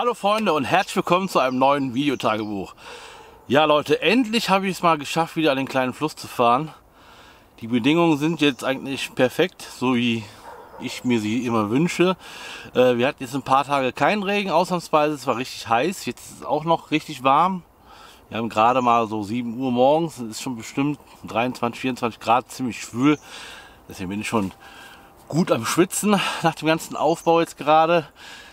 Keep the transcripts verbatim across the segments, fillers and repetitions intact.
Hallo Freunde und herzlich willkommen zu einem neuen Videotagebuch. Ja Leute, endlich habe ich es mal geschafft, wieder an den kleinen Fluss zu fahren. Die Bedingungen sind jetzt eigentlich perfekt, so wie ich mir sie immer wünsche. Äh, wir hatten jetzt ein paar Tage keinen Regen, ausnahmsweise. Es war richtig heiß, jetzt ist es auch noch richtig warm. Wir haben gerade mal so sieben Uhr morgens, es ist schon bestimmt dreiundzwanzig, vierundzwanzig Grad, ziemlich schwül. Deswegen bin ich schon gut am Schwitzen nach dem ganzen Aufbau jetzt gerade.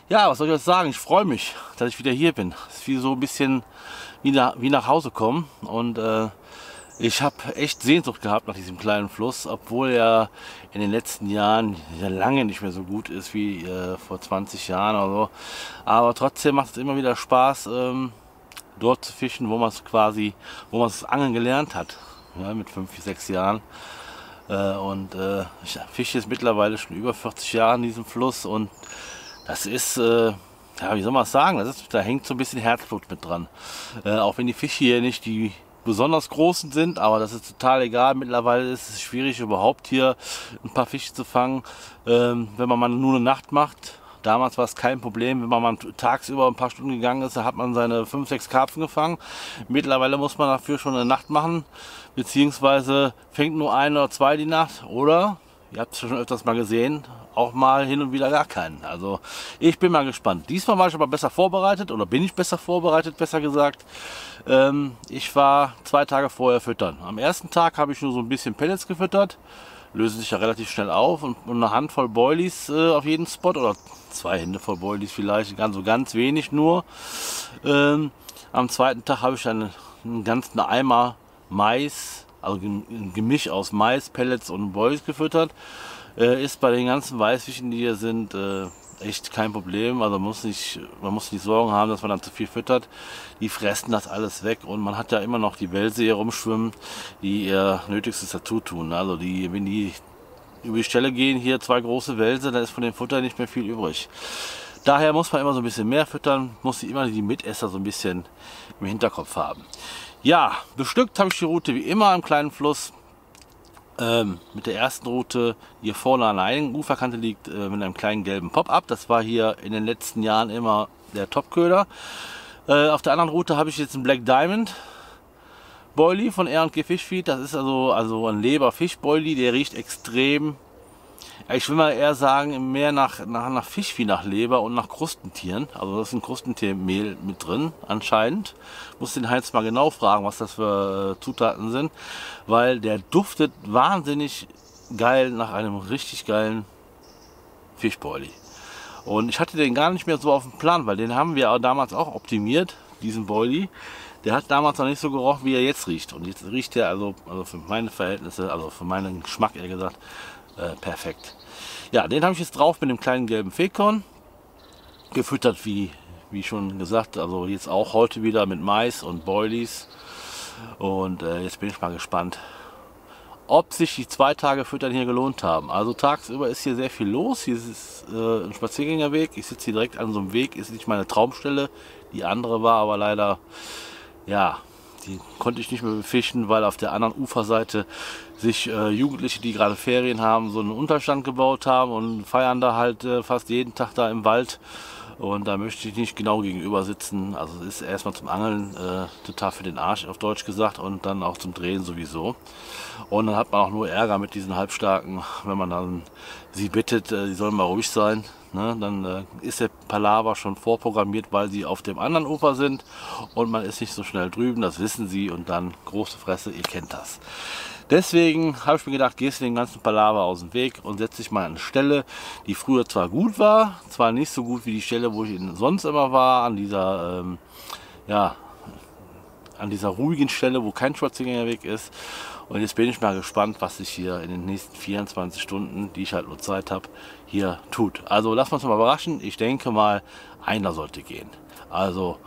Ja, was soll ich euch sagen? Ich freue mich, dass ich wieder hier bin. Es ist wie so ein bisschen wie nach, wie nach Hause kommen. Und äh, ich habe echt Sehnsucht gehabt nach diesem kleinen Fluss, obwohl er in den letzten Jahren ja lange nicht mehr so gut ist wie äh, vor zwanzig Jahren oder so. Aber trotzdem macht es immer wieder Spaß, ähm, dort zu fischen, wo man es quasi, wo man es Angeln gelernt hat, ja, mit fünf, sechs Jahren. Äh, und äh, ich fische jetzt mittlerweile schon über vierzig Jahre in diesem Fluss und das ist, äh, ja, wie soll man es sagen, das ist, da hängt so ein bisschen Herzblut mit dran. Äh, auch wenn die Fische hier nicht die besonders großen sind, aber das ist total egal. Mittlerweile ist es schwierig, überhaupt hier ein paar Fische zu fangen, ähm, wenn man mal nur eine Nacht macht. Damals war es kein Problem, wenn man mal tagsüber ein paar Stunden gegangen ist, da hat man seine fünf, sechs Karpfen gefangen. Mittlerweile muss man dafür schon eine Nacht machen, beziehungsweise fängt nur ein oder zwei die Nacht, oder? Ihr habt es schon öfters mal gesehen, auch mal hin und wieder gar keinen. Also ich bin mal gespannt. Diesmal war ich aber besser vorbereitet, oder bin ich besser vorbereitet, besser gesagt. Ähm, ich war zwei Tage vorher füttern. Am ersten Tag habe ich nur so ein bisschen Pellets gefüttert, lösen sich ja relativ schnell auf, und, und eine Handvoll Boilies äh, auf jeden Spot, oder zwei Hände voll Boilies vielleicht, ganz, so ganz wenig nur. Ähm, am zweiten Tag habe ich einen, einen ganzen Eimer Mais, also ein Gemisch aus Mais, Pellets und Boilies gefüttert. Äh, ist bei den ganzen Weißfischen, die hier sind, äh, echt kein Problem. Also muss nicht, man muss nicht Sorgen haben, dass man dann zu viel füttert. Die fressen das alles weg und man hat ja immer noch die Welse hier rumschwimmen, die ihr Nötigstes dazu tun. Also die, wenn die über die Stelle gehen, hier zwei große Welse, dann ist von dem Futter nicht mehr viel übrig. Daher muss man immer so ein bisschen mehr füttern, muss immer die Mitesser so ein bisschen im Hinterkopf haben. Ja, bestückt habe ich die Route wie immer am kleinen Fluss. Ähm, mit der ersten Route, die hier vorne an der einen Uferkante liegt, äh, mit einem kleinen gelben Pop-up. Das war hier in den letzten Jahren immer der Top-Köder. Äh, auf der anderen Route habe ich jetzt einen Black Diamond Boilie von R und G Fishfeed. Das ist also, also ein Leberfisch-Boilie, der riecht extrem, ich will mal eher sagen, mehr nach, nach, nach Fisch wie nach Leber und nach Krustentieren. Also das ist ein Krustentiermehl mit drin, anscheinend. Muss den Heinz mal genau fragen, was das für Zutaten sind, weil der duftet wahnsinnig geil nach einem richtig geilen Fischboilie. Und ich hatte den gar nicht mehr so auf dem Plan, weil den haben wir damals auch optimiert, diesen Boilie. Der hat damals noch nicht so gerochen, wie er jetzt riecht. Und jetzt riecht er also, also für meine Verhältnisse, also für meinen Geschmack eher gesagt, Äh, perfekt. Ja, den habe ich jetzt drauf mit dem kleinen gelben Fehkorn. Gefüttert, wie, wie schon gesagt, also jetzt auch heute wieder mit Mais und Boilies. Und äh, jetzt bin ich mal gespannt, ob sich die zwei Tage Füttern hier gelohnt haben. Also tagsüber ist hier sehr viel los. Hier ist äh, ein Spaziergängerweg. Ich sitze hier direkt an so einem Weg. Ist nicht meine Traumstelle. Die andere war aber leider, ja, die konnte ich nicht mehr befischen, weil auf der anderen Uferseite sich äh, Jugendliche, die gerade Ferien haben, so einen Unterstand gebaut haben und feiern da halt äh, fast jeden Tag da im Wald. Und da möchte ich nicht genau gegenüber sitzen. Also es ist erstmal zum Angeln äh, total für den Arsch, auf Deutsch gesagt, und dann auch zum Drehen sowieso. Und dann hat man auch nur Ärger mit diesen Halbstarken, wenn man dann sie bittet, äh, sie sollen mal ruhig sein. Ne? Dann äh, ist der Palaver schon vorprogrammiert, weil sie auf dem anderen Ufer sind und man ist nicht so schnell drüben, das wissen sie, und dann große Fresse, ihr kennt das. Deswegen habe ich mir gedacht, gehst du den ganzen Palaver aus dem Weg und setz dich mal an eine Stelle, die früher zwar gut war, zwar nicht so gut wie die Stelle, wo ich sonst immer war, an dieser, ähm, ja, an dieser ruhigen Stelle, wo kein Spaziergängerweg ist. Und jetzt bin ich mal gespannt, was sich hier in den nächsten vierundzwanzig Stunden, die ich halt nur Zeit habe, hier tut. Also lassen wir uns mal überraschen. Ich denke mal, einer sollte gehen. Also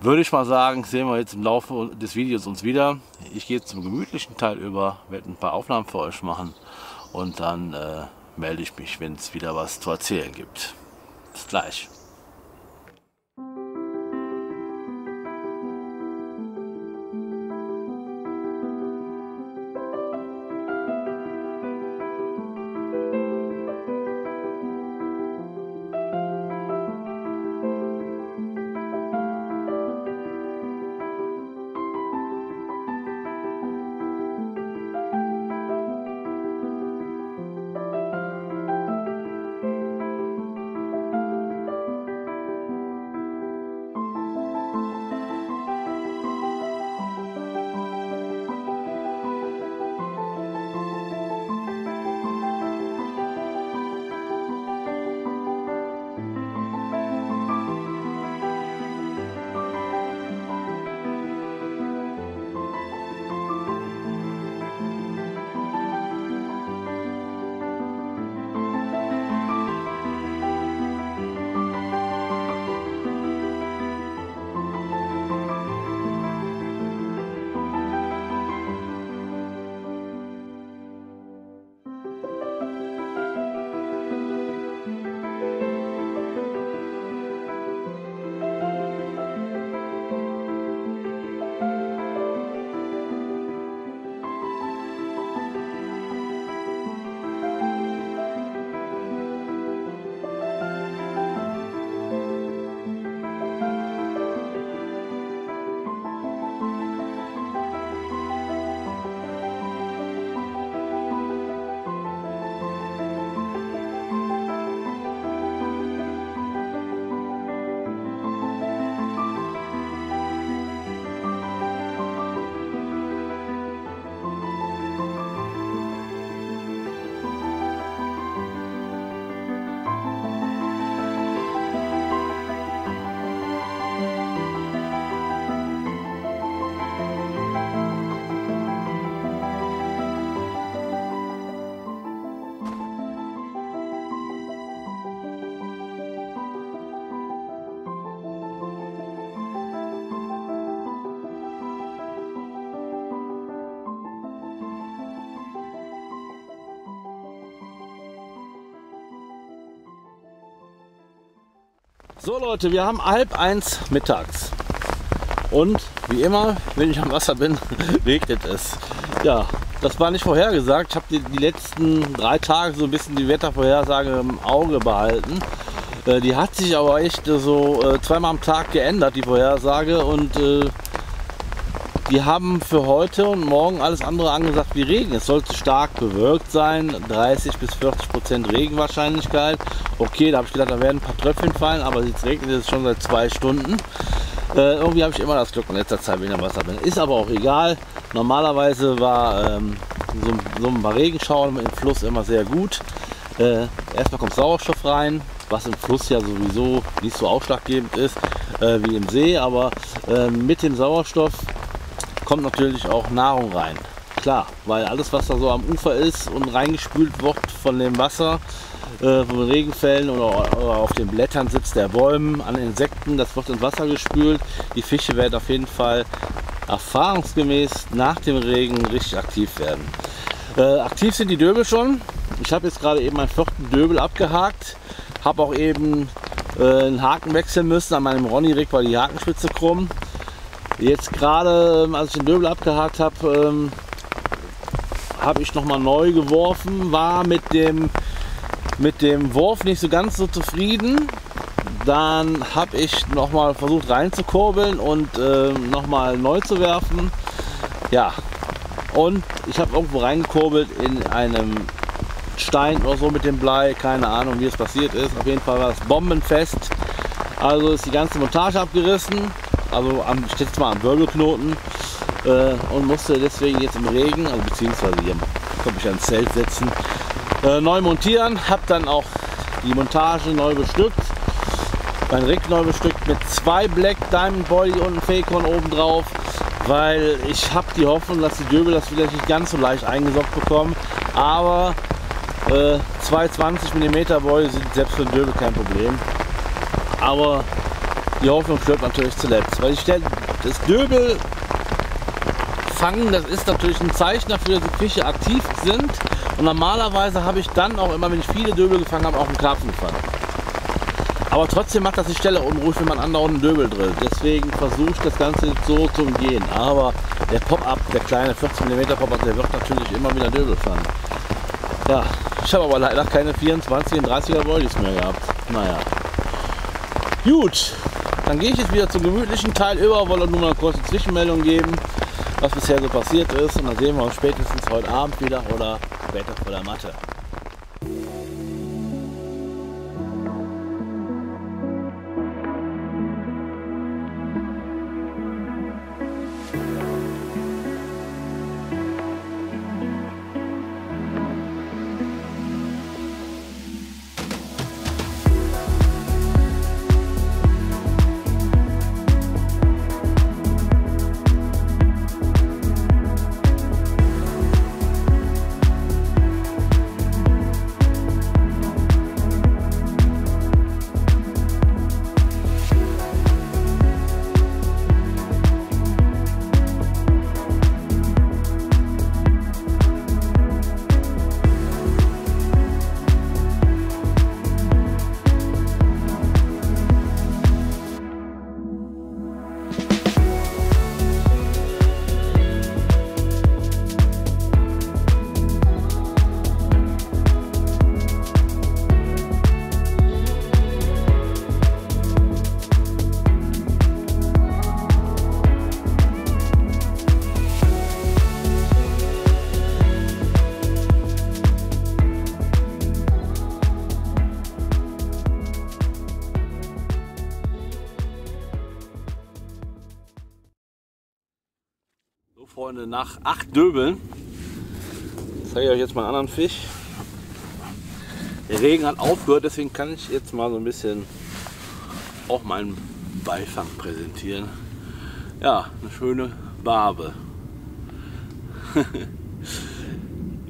würde ich mal sagen, sehen wir jetzt im Laufe des Videos uns wieder. Ich gehe jetzt zum gemütlichen Teil über, werde ein paar Aufnahmen für euch machen und dann äh, melde ich mich, wenn es wieder was zu erzählen gibt. Bis gleich. So Leute, wir haben halb eins mittags und wie immer, wenn ich am Wasser bin, regnet es. Ja, das war nicht vorhergesagt. Ich habe die, die letzten drei Tage so ein bisschen die Wettervorhersage im Auge behalten. Äh, die hat sich aber echt äh, so äh, zweimal am Tag geändert, die Vorhersage. Und äh, die haben für heute und morgen alles andere angesagt wie Regen. Es sollte stark bewölkt sein, dreißig bis vierzig Prozent Regenwahrscheinlichkeit. Okay, da habe ich gedacht, da werden ein paar Tröpfchen fallen, aber jetzt regnet es schon seit zwei Stunden. Äh, irgendwie habe ich immer das Glück in letzter Zeit, wenn ich am Wasser bin. Ist aber auch egal. Normalerweise war ähm, so, so ein paar Regenschauern im Fluss immer sehr gut. Äh, erstmal kommt Sauerstoff rein, was im Fluss ja sowieso nicht so ausschlaggebend ist äh, wie im See. Aber äh, mit dem Sauerstoff kommt natürlich auch Nahrung rein. Klar, weil alles, was da so am Ufer ist und reingespült wird von dem Wasser, äh, von den Regenfällen oder, oder auf den Blättern sitzt der Bäumen, an Insekten, das wird ins Wasser gespült. Die Fische werden auf jeden Fall erfahrungsgemäß nach dem Regen richtig aktiv werden. Äh, aktiv sind die Döbel schon. Ich habe jetzt gerade eben meinen vierten Döbel abgehakt, habe auch eben äh, einen Haken wechseln müssen. An meinem Ronny-Rig war die Hakenspitze krumm. Jetzt gerade, als ich den Döbel abgehakt habe, ähm, habe ich nochmal neu geworfen, war mit dem, mit dem Wurf nicht so ganz so zufrieden. Dann habe ich nochmal versucht reinzukurbeln und äh, nochmal neu zu werfen. Ja, und ich habe irgendwo reingekurbelt in einem Stein oder so mit dem Blei. Keine Ahnung, wie es passiert ist. Auf jeden Fall war es bombenfest. Also ist die ganze Montage abgerissen. Also am, ich jetzt mal am Wirbelknoten äh, und musste deswegen jetzt im Regen, also beziehungsweise hier konnte ich ans Zelt setzen, äh, neu montieren. Habe dann auch die Montage neu bestückt. Mein Rig neu bestückt mit zwei Black Diamond Body und einem Fakehorn oben drauf, weil ich habe die Hoffnung, dass die Döbel das vielleicht nicht ganz so leicht eingesockt bekommen. Aber äh, zwei zwanzig Millimeter Body sind selbst für den Döbel kein Problem. Aber die Hoffnung stirbt natürlich zuletzt, weil ich stelle, das Döbel fangen, das ist natürlich ein Zeichen dafür, dass die Fische aktiv sind. Und normalerweise habe ich dann auch immer, wenn ich viele Döbel gefangen habe, auch einen Karpfen gefangen. Aber trotzdem macht das die Stelle unruhig, wenn man andauernd einen Döbel drillt. Deswegen versuche ich das Ganze jetzt so zu umgehen. Aber der Pop-Up, der kleine vierzehn Millimeter Pop-Up, der wird natürlich immer wieder Döbel fangen. Ja, ich habe aber leider keine vierundzwanziger und dreißiger Boilies mehr gehabt. Naja. Gut. Dann gehe ich jetzt wieder zum gemütlichen Teil über, wollte nur mal eine kurze Zwischenmeldung geben, was bisher so passiert ist. Und dann sehen wir uns spätestens heute Abend wieder oder später vor der Matte. Freunde, nach acht Döbeln zeige ich euch jetzt mal einen anderen Fisch. Der Regen hat aufgehört, deswegen kann ich jetzt mal so ein bisschen auch meinen Beifang präsentieren. Ja, eine schöne Barbe.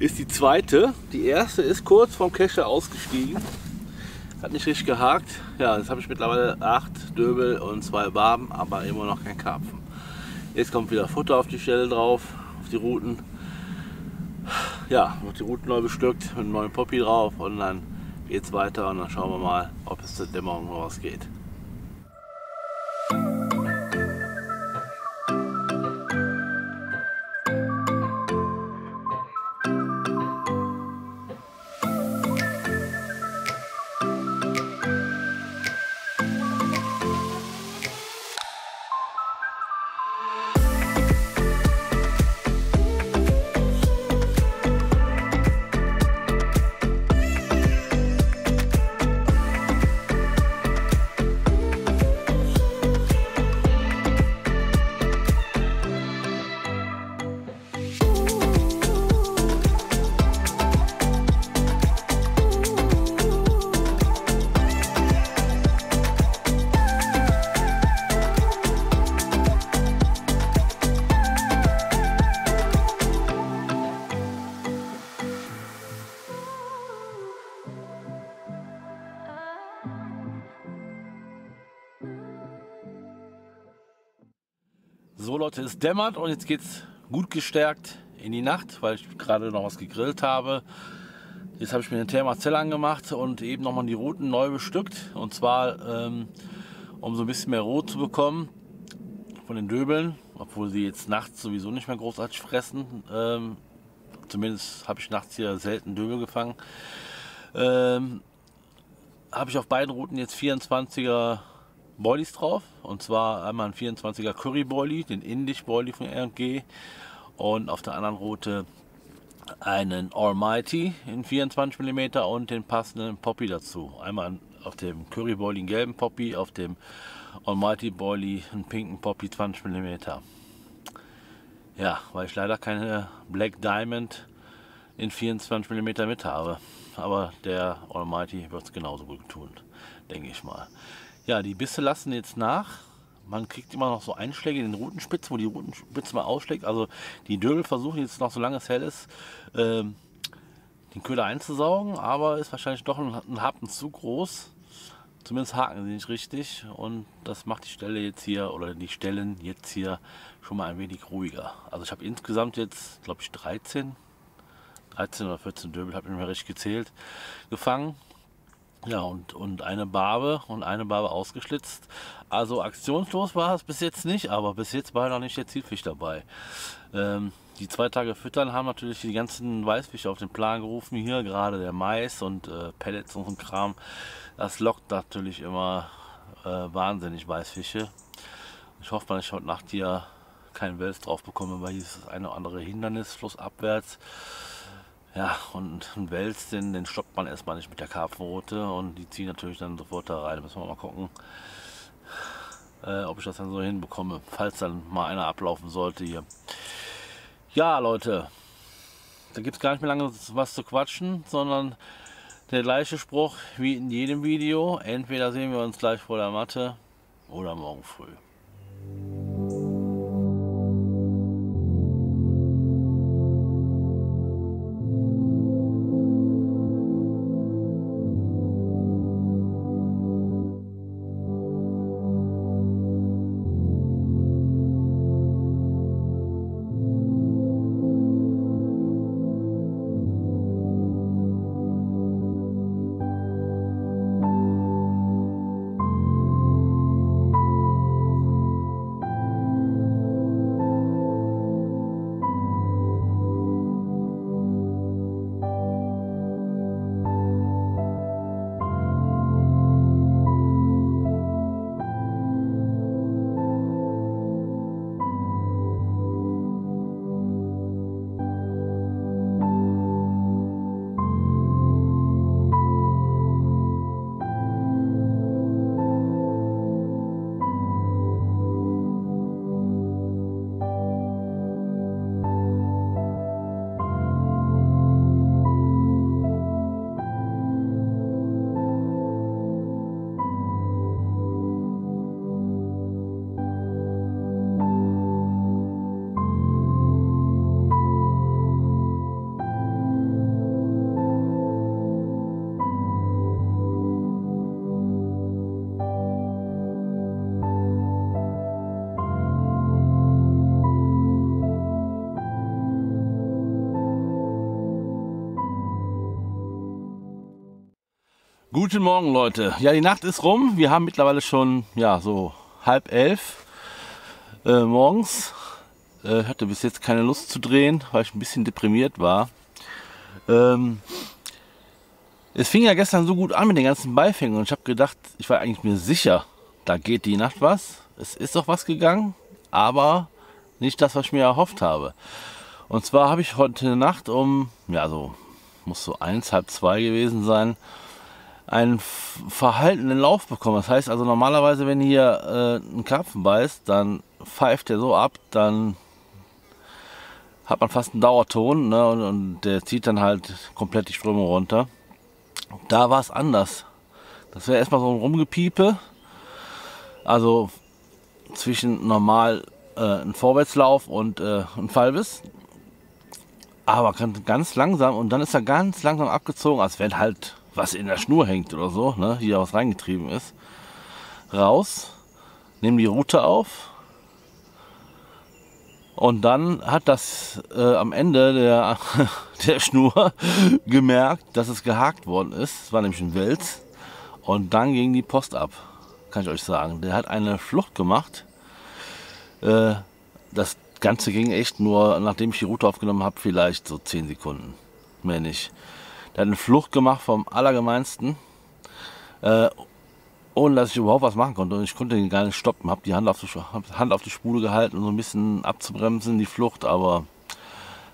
Ist die zweite. Die erste ist kurz vom Kescher ausgestiegen. Hat nicht richtig gehakt. Ja, jetzt habe ich mittlerweile acht Döbel und zwei Barben, aber immer noch kein Karpfen. Jetzt kommt wieder Futter auf die Stelle drauf, auf die Ruten. Ja, wird die Ruten neu bestückt mit einem neuen Poppy drauf und dann geht's weiter und dann schauen wir mal, ob es zur Dämmerung rausgeht. So Leute, es dämmert und jetzt geht's gut gestärkt in die Nacht, weil ich gerade noch was gegrillt habe. Jetzt habe ich mir den Thermacell angemacht und eben nochmal die Ruten neu bestückt. Und zwar, ähm, um so ein bisschen mehr Rot zu bekommen von den Döbeln, obwohl sie jetzt nachts sowieso nicht mehr großartig fressen. Ähm, zumindest habe ich nachts hier selten Döbel gefangen. Ähm, habe ich auf beiden Ruten jetzt vierundzwanziger Boilies drauf. Und zwar einmal ein vierundzwanziger Curry Boilie, den Indisch Boilie von R und G. Und auf der anderen Route einen Almighty in vierundzwanzig Millimeter und den passenden Poppy dazu. Einmal auf dem Curry Boilie einen gelben Poppy, auf dem Almighty Boilie einen pinken Poppy zwanzig Millimeter. Ja, weil ich leider keine Black Diamond in vierundzwanzig Millimeter mit habe. Aber der Almighty wird es genauso gut tun, denke ich mal. Ja, die Bisse lassen jetzt nach. Man kriegt immer noch so Einschläge in den Rutenspitzen, wo die Rutenspitze mal ausschlägt. Also die Döbel versuchen jetzt noch, solange es hell ist, ähm, den Köder einzusaugen, aber ist wahrscheinlich doch ein, ein Happen zu groß. Zumindest haken sie nicht richtig und das macht die Stelle jetzt hier, oder die Stellen jetzt hier schon mal ein wenig ruhiger. Also ich habe insgesamt jetzt, glaube ich, dreizehn, dreizehn oder vierzehn Döbel, habe ich mir richtig gezählt, gefangen. Ja, und, und eine Barbe und eine Barbe ausgeschlitzt. Also aktionslos war es bis jetzt nicht, aber bis jetzt war noch nicht der Zielfisch dabei. Ähm, die zwei Tage Füttern haben natürlich die ganzen Weißfische auf den Plan gerufen. Hier gerade der Mais und äh, Pellets und so ein Kram. Das lockt natürlich immer äh, wahnsinnig Weißfische. Ich hoffe mal, dass ich heute Nacht hier keinen Wels drauf bekomme, weil hier ist das eine oder andere Hindernis flussabwärts. Ja, und ein Wels, den, den stoppt man erstmal nicht mit der Karpfenrute und die ziehen natürlich dann sofort da rein. Da müssen wir mal gucken, äh, ob ich das dann so hinbekomme, falls dann mal einer ablaufen sollte hier. Ja, Leute, da gibt es gar nicht mehr lange was zu quatschen, sondern der gleiche Spruch wie in jedem Video. Entweder sehen wir uns gleich vor der Matte oder morgen früh. Guten Morgen, Leute. Ja, die Nacht ist rum. Wir haben mittlerweile schon, ja, so halb elf äh, morgens. Äh, ich hatte bis jetzt keine Lust zu drehen, weil ich ein bisschen deprimiert war. Ähm, es fing ja gestern so gut an mit den ganzen Beifängen und ich habe gedacht, ich war eigentlich mir sicher, da geht die Nacht was. Es ist doch was gegangen, aber nicht das, was ich mir erhofft habe. Und zwar habe ich heute Nacht um, ja, so muss so eins, halb zwei gewesen sein, einen verhaltenen Lauf bekommen. Das heißt also normalerweise, wenn hier äh, ein Karpfen beißt, dann pfeift der so ab, dann hat man fast einen Dauerton, ne? und, und der zieht dann halt komplett die Strömung runter. Da war es anders. Das wäre erstmal so ein Rumgepiepe, also zwischen normal äh, ein Vorwärtslauf und äh, ein Fallbiss. Aber ganz langsam, und dann ist er ganz langsam abgezogen, als wenn halt was in der Schnur hängt oder so, ne, hier was reingetrieben ist, raus, nehmen die Rute auf Und dann hat das äh, am Ende der, der Schnur gemerkt, dass es gehakt worden ist. Es war nämlich ein Wels. Und dann ging die Post ab, kann ich euch sagen. Der hat eine Flucht gemacht. Äh, das Ganze ging echt nur, nachdem ich die Route aufgenommen habe, vielleicht so zehn Sekunden. Mehr nicht. Der hat eine Flucht gemacht vom Allergemeinsten. Äh, Ohne dass ich überhaupt was machen konnte. Und ich konnte ihn gar nicht stoppen. Habe die Hand auf, die, Hand auf die Spule gehalten, um so ein bisschen abzubremsen, die Flucht. Aber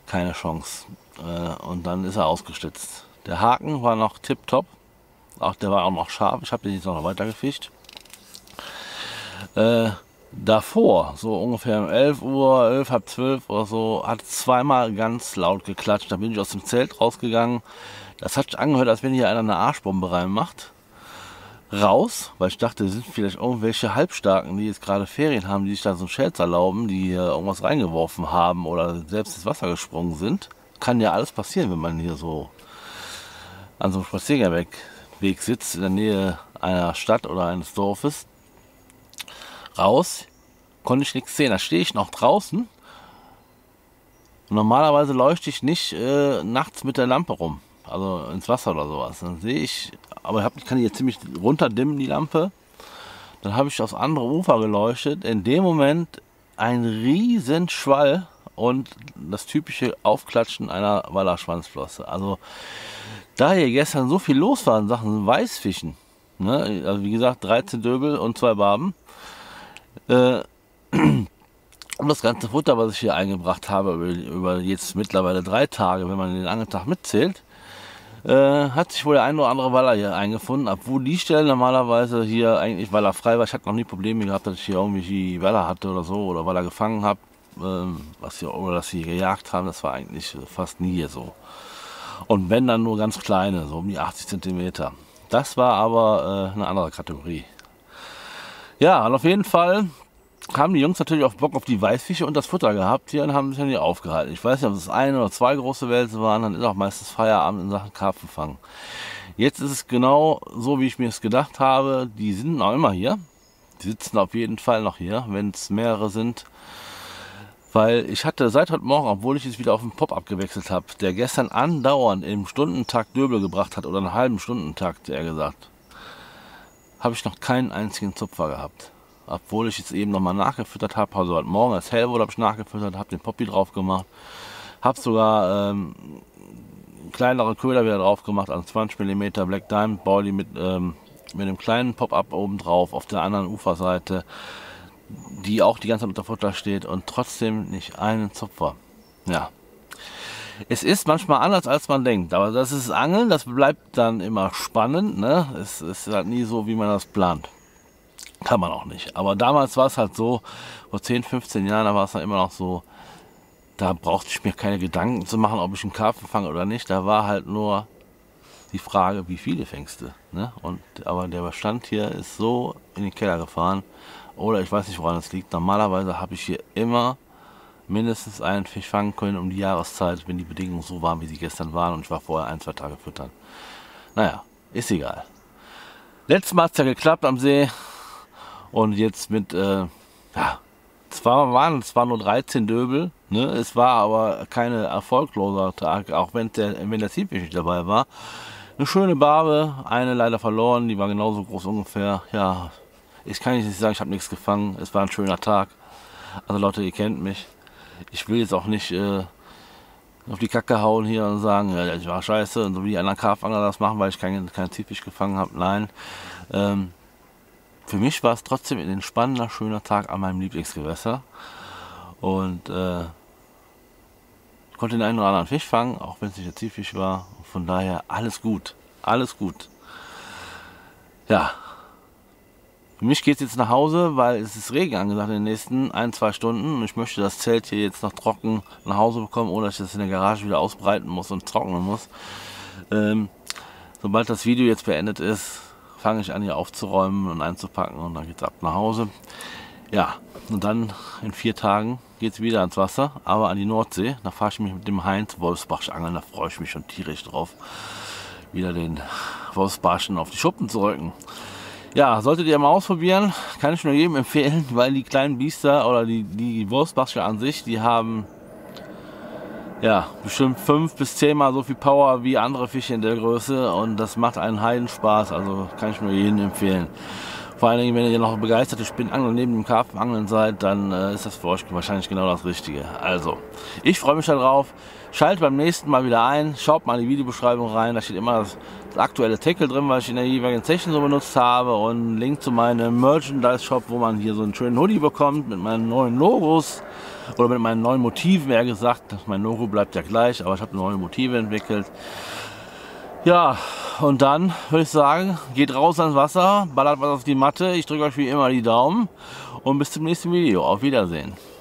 keine Chance. Und dann ist er ausgestützt. Der Haken war noch tipptopp. Auch der war auch noch scharf. Ich habe den jetzt noch weiter gefischt. Äh, davor, so ungefähr um elf Uhr, elf, halb zwölf oder so, hat zweimal ganz laut geklatscht. Da bin ich aus dem Zelt rausgegangen. Das hat sich angehört, als wenn hier einer eine Arschbombe reinmacht. Raus, weil ich dachte, das sind vielleicht irgendwelche Halbstarken, die jetzt gerade Ferien haben, die sich da so einen Scherz erlauben, die hier irgendwas reingeworfen haben oder selbst ins Wasser gesprungen sind. Kann ja alles passieren, wenn man hier so an so einem Spaziergangweg sitzt, in der Nähe einer Stadt oder eines Dorfes. Raus, konnte ich nichts sehen, da stehe ich noch draußen. Und normalerweise leuchte ich nicht äh, nachts mit der Lampe rum, also ins Wasser oder sowas. Dann sehe ich, aber ich hab, kann die jetzt ziemlich runterdimmen, die Lampe. Dann habe ich aufs andere Ufer geleuchtet. In dem Moment ein riesen Schwall und das typische Aufklatschen einer Wallerschwanzflosse. Also da hier gestern so viel los war in Sachen Weißfischen, ne? Also wie gesagt, dreizehn Döbel und zwei Barben. Äh, Und das ganze Futter, was ich hier eingebracht habe, über, über jetzt mittlerweile drei Tage, wenn man den Angeltag mitzählt, Äh, hat sich wohl der ein oder andere Waller hier eingefunden, obwohl die Stelle normalerweise hier eigentlich wallerfrei war. Ich hatte noch nie Probleme gehabt, dass ich hier irgendwie Waller hatte oder so, oder Waller gefangen habe, ähm, was hier, oder dass sie hier gejagt haben. Das war eigentlich fast nie hier so. Und wenn, dann nur ganz kleine, so um die achtzig Zentimeter. Das war aber äh, eine andere Kategorie. Ja, und auf jeden Fall haben die Jungs natürlich auch Bock auf die Weißfische und das Futter gehabt hier und haben sich dann hier aufgehalten. Ich weiß nicht, ob es ein oder zwei große Wälse waren, dann ist auch meistens Feierabend in Sachen Karpfenfang. Jetzt ist es genau so, wie ich mir es gedacht habe. Die sind noch immer hier. Die sitzen auf jeden Fall noch hier, wenn es mehrere sind. Weil ich hatte seit heute Morgen, obwohl ich jetzt wieder auf den Pop-Up gewechselt habe, der gestern andauernd im Stundentakt Döbel gebracht hat oder einen halben Stundentakt, eher gesagt, habe ich noch keinen einzigen Zupfer gehabt. Obwohl ich jetzt eben nochmal nachgefüttert habe, also heute Morgen als hell wurde, habe ich nachgefüttert, habe den Poppy drauf gemacht, habe sogar ähm, kleinere Köder wieder drauf gemacht, also zwanzig Millimeter Black Diamond Body mit, ähm, mit einem kleinen Pop-Up oben drauf auf der anderen Uferseite, die auch die ganze Zeit unter Futter steht und trotzdem nicht einen Zupfer. Ja. Es ist manchmal anders, als man denkt, aber das ist Angeln, das bleibt dann immer spannend, ne? Es ist halt nie so, wie man das plant. Kann man auch nicht. Aber damals war es halt so, vor zehn, fünfzehn Jahren, da war es dann immer noch so, da brauchte ich mir keine Gedanken zu machen, ob ich einen Karpfen fange oder nicht. Da war halt nur die Frage, wie viele fängst du, ne? Und, aber der Bestand hier ist so in den Keller gefahren. Oder ich weiß nicht, woran das liegt. Normalerweise habe ich hier immer mindestens einen Fisch fangen können um die Jahreszeit, wenn die Bedingungen so waren, wie sie gestern waren. Und ich war vorher ein, zwei Tage füttern. Naja, ist egal. Letztes Mal hat es ja geklappt am See. Und jetzt mit, äh, ja, zwar waren es zwar nur dreizehn Döbel, ne? Es war aber kein erfolgloser Tag, auch wenn der, wenn der Zielfisch nicht dabei war. Eine schöne Barbe, eine leider verloren, die war genauso groß ungefähr. Ja, ich kann nicht sagen, ich habe nichts gefangen, es war ein schöner Tag. Also Leute, ihr kennt mich. Ich will jetzt auch nicht äh, auf die Kacke hauen hier und sagen, ja, das war scheiße und so wie die anderen Karpfangler das machen, weil ich keinen kein Zielfisch gefangen habe. Nein. Ähm, Für mich war es trotzdem ein entspannender, schöner Tag an meinem Lieblingsgewässer und äh, ich konnte den einen oder anderen Fisch fangen, auch wenn es nicht der Zielfisch war. Von daher alles gut, alles gut. Ja, für mich geht es jetzt nach Hause, weil es ist Regen angesagt in den nächsten ein, zwei Stunden und ich möchte das Zelt hier jetzt noch trocken nach Hause bekommen, ohne dass ich das in der Garage wieder ausbreiten muss und trocknen muss. Ähm, sobald das Video jetzt beendet ist, fange ich an hier aufzuräumen und einzupacken und dann geht's ab nach Hause. Ja, und dann in vier Tagen geht's wieder ans Wasser, aber an die Nordsee. Da fahre ich mich mit dem Heinz Wolfsbarsch angeln, da freue ich mich schon tierisch drauf, wieder den Wolfsbarschen auf die Schuppen zu rücken. Ja, solltet ihr mal ausprobieren, kann ich nur jedem empfehlen, weil die kleinen Biester oder die, die Wurstbarsche an sich, die haben ja bestimmt fünf bis zehnmal so viel Power wie andere Fische in der Größe, und das macht einen Heidenspaß, also kann ich nur jedem empfehlen. Vor allen Dingen, wenn ihr noch begeisterte Spinnenangler neben dem Karpfenangeln seid, dann äh, ist das für euch wahrscheinlich genau das Richtige. Also, ich freue mich darauf. Schaltet beim nächsten Mal wieder ein. Schaut mal in die Videobeschreibung rein. Da steht immer das, das aktuelle Tackle drin, was ich in der jeweiligen Session so benutzt habe. Und einen Link zu meinem Merchandise-Shop, wo man hier so einen schönen Hoodie bekommt mit meinen neuen Logos. Oder mit meinen neuen Motiven, eher gesagt. Mein Logo bleibt ja gleich, aber ich habe neue Motive entwickelt. Ja, und dann würde ich sagen, geht raus ans Wasser, ballert was auf die Matte. Ich drücke euch wie immer die Daumen und bis zum nächsten Video. Auf Wiedersehen.